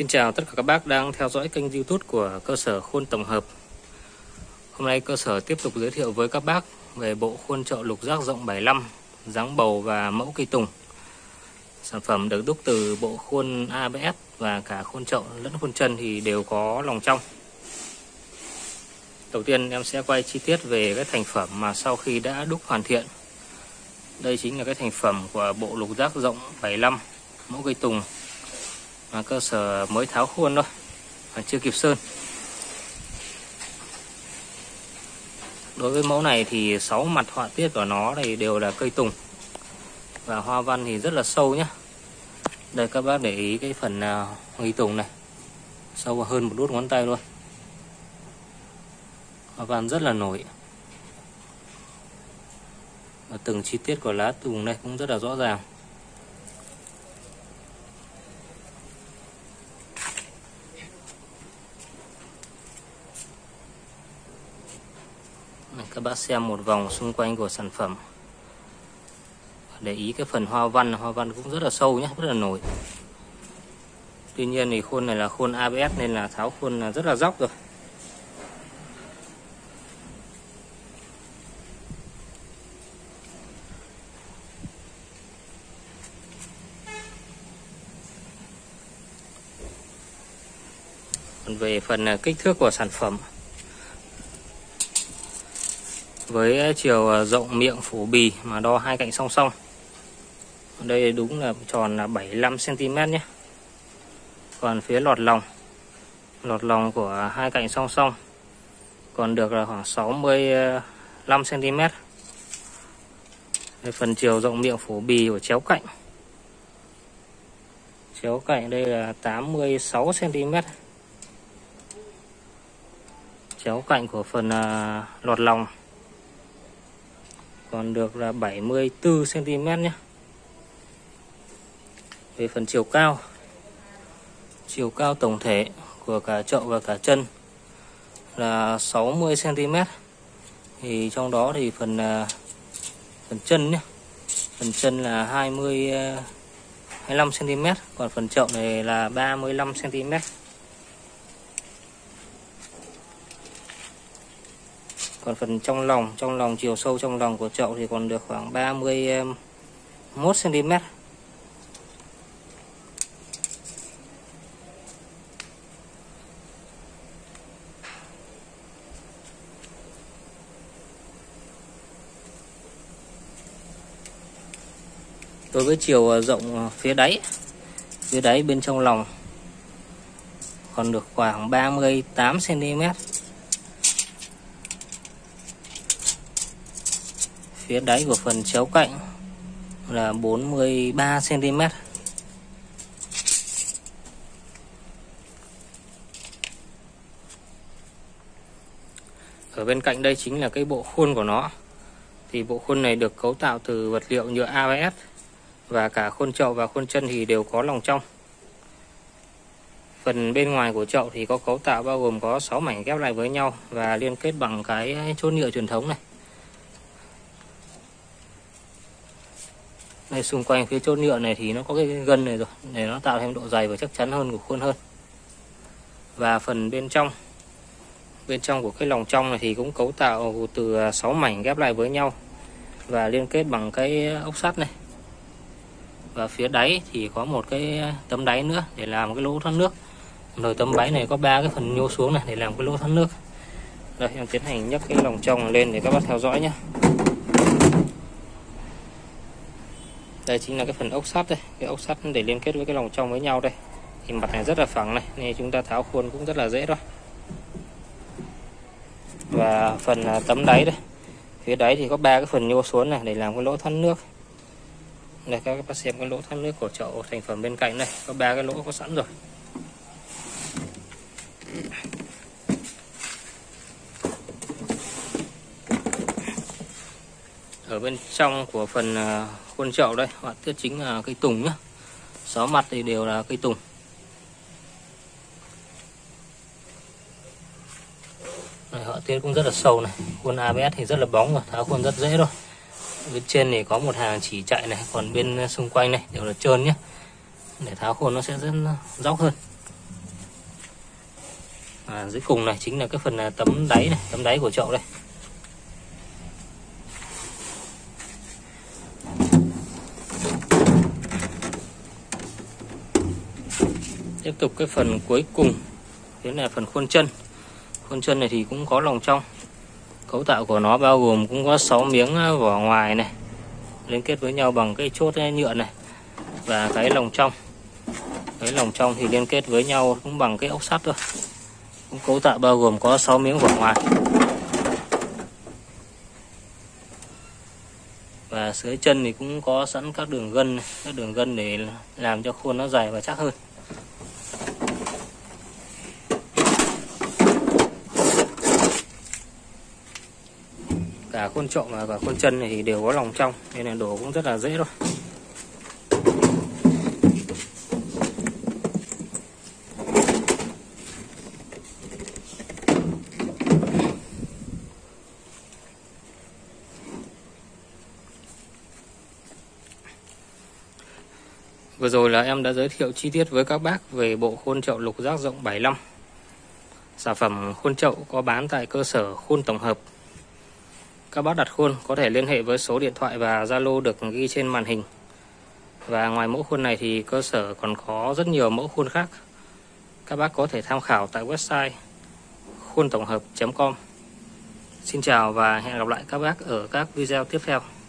Xin chào tất cả các bác đang theo dõi kênh YouTube của cơ sở Khuôn Tổng Hợp. Hôm nay cơ sở tiếp tục giới thiệu với các bác về bộ khuôn chậu lục giác rộng 75, dáng bầu và mẫu cây tùng. Sản phẩm được đúc từ bộ khuôn ABS và cả khuôn chậu lẫn khuôn chân thì đều có lòng trong. Đầu tiên em sẽ quay chi tiết về cái thành phẩm mà sau khi đã đúc hoàn thiện. Đây chính là cái thành phẩm của bộ lục giác rộng 75 mẫu cây tùng mà cơ sở mới tháo khuôn thôi, còn chưa kịp sơn. Đối với mẫu này thì 6 mặt họa tiết của nó thì đều là cây tùng và hoa văn thì rất là sâu nhé. Đây các bác để ý cái phần cây tùng này sâu hơn một đốt ngón tay luôn, hoa văn rất là nổi và từng chi tiết của lá tùng này cũng rất là rõ ràng. Các bác xem một vòng xung quanh của sản phẩm, để ý cái phần hoa văn cũng rất là sâu nhé, rất là nổi. Tuy nhiên thì khuôn này là khuôn ABS nên là tháo khuôn là rất là dốc rồi. Còn về phần kích thước của sản phẩm, với chiều rộng miệng phủ bì mà đo hai cạnh song song, đây đúng là tròn là 75 cm nhé. Còn phía lọt lòng của hai cạnh song song còn được là khoảng 65 cm. Đây, phần chiều rộng miệng phủ bì của chéo cạnh đây là 86 cm. Chéo cạnh của phần lọt lòng còn được là 74 cm nhé. Về phần chiều cao tổng thể của cả chậu và cả chân là 60 cm, thì trong đó thì phần chân nhé, phần chân là 25 cm, còn phần chậu này là 35 cm. Còn phần trong lòng, chiều sâu trong lòng của chậu thì còn được khoảng 31 cm. Đối với chiều rộng phía đáy bên trong lòng còn được khoảng 38 cm. Phía đáy của phần chéo cạnh là 43 cm. Ở bên cạnh đây chính là cái bộ khuôn của nó. Thì bộ khuôn này được cấu tạo từ vật liệu nhựa ABS và cả khuôn chậu và khuôn chân thì đều có lòng trong. Phần bên ngoài của chậu thì có cấu tạo bao gồm có 6 mảnh ghép lại với nhau và liên kết bằng cái chốt nhựa truyền thống này. Đây, xung quanh phía chốt nhựa này thì nó có cái gân này rồi, để nó tạo thêm độ dày và chắc chắn hơn của khuôn hơn. Và phần bên trong của cái lòng trong này thì cũng cấu tạo từ 6 mảnh ghép lại với nhau và liên kết bằng cái ốc sắt này. Và phía đáy thì có một cái tấm đáy nữa để làm cái lỗ thoát nước. Rồi tấm đáy này có 3 cái phần nhô xuống này để làm cái lỗ thoát nước. Đây, em tiến hành nhấc cái lòng trong lên để các bác theo dõi nhé. Đây chính là cái phần ốc sắt đây, cái ốc sắt để liên kết với cái lòng trong với nhau đây. Thì mặt này rất là phẳng này, nên chúng ta tháo khuôn cũng rất là dễ thôi. Và phần tấm đáy đây, phía đáy thì có 3 cái phần nhô xuống này để làm cái lỗ thoát nước. Đây các bác xem cái lỗ thoát nước của chậu thành phẩm bên cạnh này, có 3 cái lỗ có sẵn rồi. Ở bên trong của phần khuôn chậu đây, họa tiết chính là cây tùng nhé. 6 mặt thì đều là cây tùng. Đây, họa tiết cũng rất là sâu này. Khuôn ABS thì rất là bóng rồi, tháo khuôn rất dễ thôi. Bên trên thì có một hàng chỉ chạy này, còn bên xung quanh này đều là trơn nhé. Để tháo khuôn nó sẽ rất dốc hơn. dưới cùng này chính là cái phần tấm đáy này, tấm đáy của chậu đây. Tiếp tục cái phần cuối cùng thế là phần khuôn chân. Khuôn chân này thì cũng có lòng trong. Cấu tạo của nó bao gồm cũng có 6 miếng vỏ ngoài này liên kết với nhau bằng cái chốt nhựa này, và cái lòng trong. Cái lòng trong thì liên kết với nhau cũng bằng cái ốc sắt thôi. Cũng cấu tạo bao gồm có 6 miếng vỏ ngoài. Và dưới chân thì cũng có sẵn các đường gân này, các đường gân để làm cho khuôn nó dày và chắc hơn. Cả khuôn chậu và cả khuôn chân này thì đều có lòng trong nên là đổ cũng rất là dễ thôi. Vừa rồi là em đã giới thiệu chi tiết với các bác về bộ khuôn chậu lục giác rộng 75. Sản phẩm khuôn chậu có bán tại cơ sở Khuôn Tổng Hợp. Các bác đặt khuôn có thể liên hệ với số điện thoại và Zalo được ghi trên màn hình. Và ngoài mẫu khuôn này thì cơ sở còn có rất nhiều mẫu khuôn khác. Các bác có thể tham khảo tại website khuontomhop.com. Xin chào và hẹn gặp lại các bác ở các video tiếp theo.